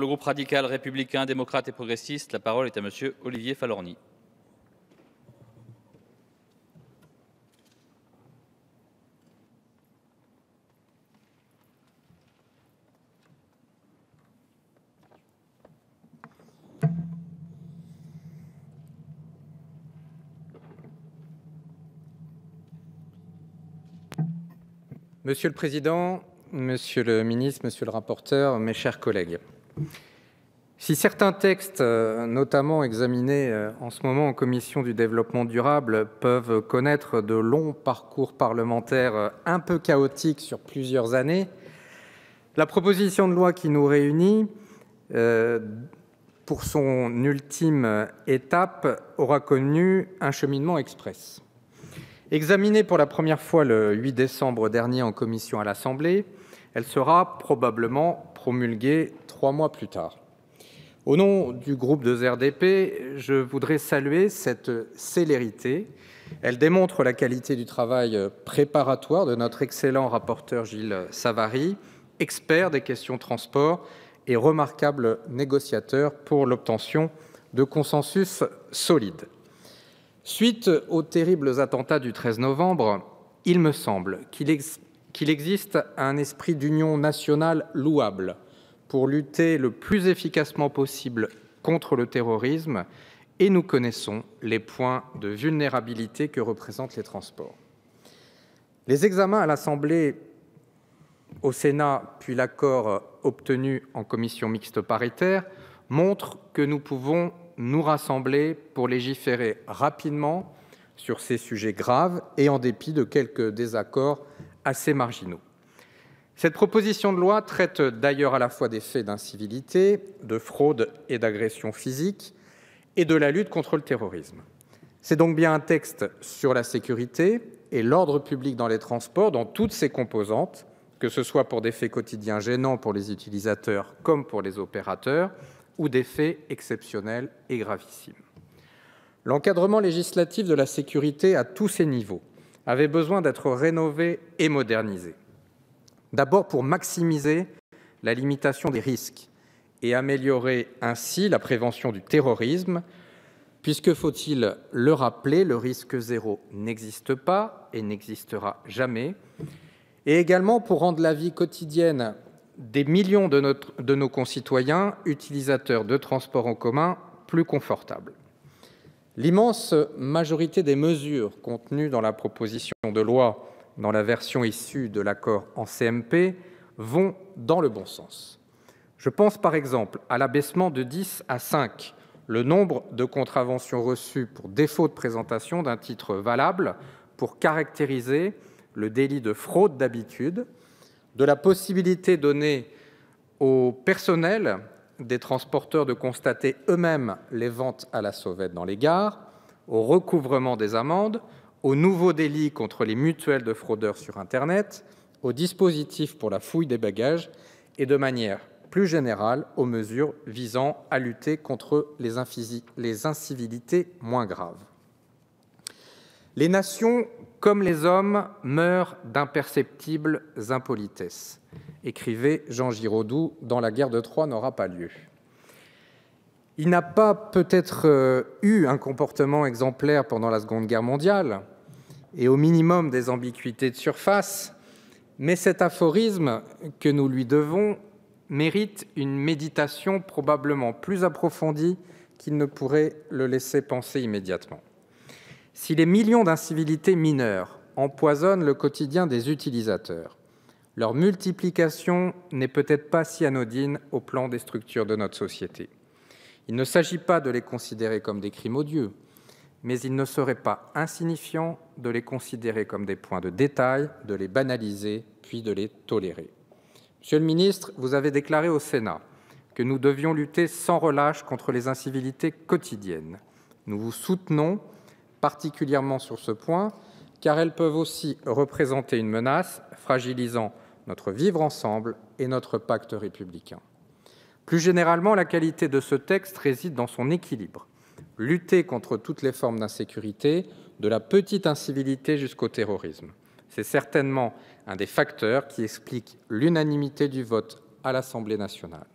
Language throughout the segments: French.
Le groupe radical, républicain, démocrate et progressiste, la parole est à monsieur Olivier Falorni. Monsieur le Président, Monsieur le Ministre, Monsieur le Rapporteur, mes chers collègues. Si certains textes, notamment examinés en ce moment en Commission du développement durable, peuvent connaître de longs parcours parlementaires un peu chaotiques sur plusieurs années, la proposition de loi qui nous réunit, pour son ultime étape, aura connu un cheminement express. Examinée pour la première fois le 8 décembre dernier en commission à l'Assemblée, elle sera probablement promulguée 3 mois plus tard. Au nom du groupe de RRDP, je voudrais saluer cette célérité. Elle démontre la qualité du travail préparatoire de notre excellent rapporteur Gilles Savary, expert des questions transport et remarquable négociateur pour l'obtention de consensus solides. Suite aux terribles attentats du 13 novembre, il me semble qu'il existe un esprit d'union nationale louable pour lutter le plus efficacement possible contre le terrorisme, et nous connaissons les points de vulnérabilité que représentent les transports. Les examens à l'Assemblée, au Sénat, puis l'accord obtenu en commission mixte paritaire montrent que nous pouvons nous rassembler pour légiférer rapidement sur ces sujets graves et en dépit de quelques désaccords assez marginaux. Cette proposition de loi traite d'ailleurs à la fois des faits d'incivilité, de fraude et d'agression physique et de la lutte contre le terrorisme. C'est donc bien un texte sur la sécurité et l'ordre public dans les transports, dans toutes ses composantes, que ce soit pour des faits quotidiens gênants pour les utilisateurs comme pour les opérateurs, ou des faits exceptionnels et gravissimes. L'encadrement législatif de la sécurité à tous ses niveaux avait besoin d'être rénové et modernisé. D'abord pour maximiser la limitation des risques et améliorer ainsi la prévention du terrorisme, puisque, faut-il le rappeler, le risque zéro n'existe pas et n'existera jamais, et également pour rendre la vie quotidienne des millions de nos concitoyens, utilisateurs de transports en commun, plus confortables. L'immense majorité des mesures contenues dans la proposition de loi, dans la version issue de l'accord en CMP, vont dans le bon sens. Je pense par exemple à l'abaissement de 10 à 5 le nombre de contraventions reçues pour défaut de présentation d'un titre valable pour caractériser le délit de fraude d'habitude, de la possibilité donnée au personnel des transporteurs de constater eux-mêmes les ventes à la sauvette dans les gares, au recouvrement des amendes, aux nouveaux délits contre les mutuelles de fraudeurs sur Internet, aux dispositifs pour la fouille des bagages et, de manière plus générale, aux mesures visant à lutter contre les incivilités moins graves. Les nations, comme les hommes, meurent d'imperceptibles impolitesses, écrivait Jean Giraudoux dans La guerre de Troie n'aura pas lieu. Il n'a pas peut-être eu un comportement exemplaire pendant la Seconde Guerre mondiale et au minimum des ambiguïtés de surface, mais cet aphorisme que nous lui devons mérite une méditation probablement plus approfondie qu'il ne pourrait le laisser penser immédiatement. Si les millions d'incivilités mineures empoisonnent le quotidien des utilisateurs, leur multiplication n'est peut-être pas si anodine au plan des structures de notre société. Il ne s'agit pas de les considérer comme des crimes odieux, mais il ne serait pas insignifiant de les considérer comme des points de détail, de les banaliser, puis de les tolérer. Monsieur le ministre, vous avez déclaré au Sénat que nous devions lutter sans relâche contre les incivilités quotidiennes. Nous vous soutenons particulièrement sur ce point, car elles peuvent aussi représenter une menace fragilisant notre vivre ensemble et notre pacte républicain. Plus généralement, la qualité de ce texte réside dans son équilibre. Lutter contre toutes les formes d'insécurité, de la petite incivilité jusqu'au terrorisme. C'est certainement un des facteurs qui explique l'unanimité du vote à l'Assemblée nationale.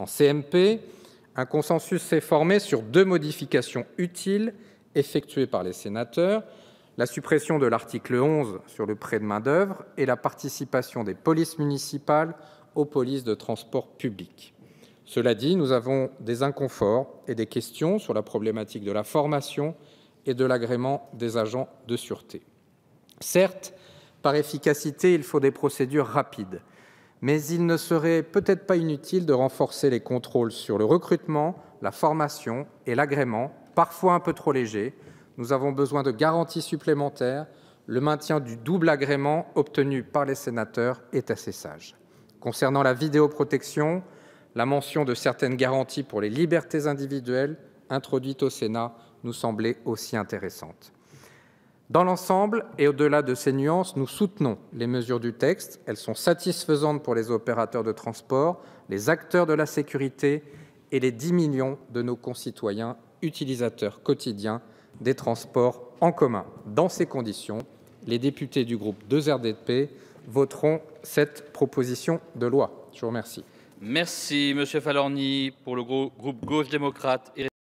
En CMP, un consensus s'est formé sur deux modifications utiles effectuées par les sénateurs, la suppression de l'article 11 sur le prêt de main-d'œuvre et la participation des polices municipales aux polices de transport public. Cela dit, nous avons des inconforts et des questions sur la problématique de la formation et de l'agrément des agents de sûreté. Certes, par efficacité, il faut des procédures rapides, mais il ne serait peut-être pas inutile de renforcer les contrôles sur le recrutement, la formation et l'agrément, parfois un peu trop légers. Nous avons besoin de garanties supplémentaires. Le maintien du double agrément obtenu par les sénateurs est assez sage. Concernant la vidéoprotection, la mention de certaines garanties pour les libertés individuelles introduite au Sénat nous semblait aussi intéressante. Dans l'ensemble et au-delà de ces nuances, nous soutenons les mesures du texte. Elles sont satisfaisantes pour les opérateurs de transport, les acteurs de la sécurité et les 10 millions de nos concitoyens utilisateurs quotidiens des transports en commun. Dans ces conditions, les députés du groupe 2RDP voteront cette proposition de loi. Je vous remercie. Merci, M. Falorni, pour le groupe Gauche démocrate.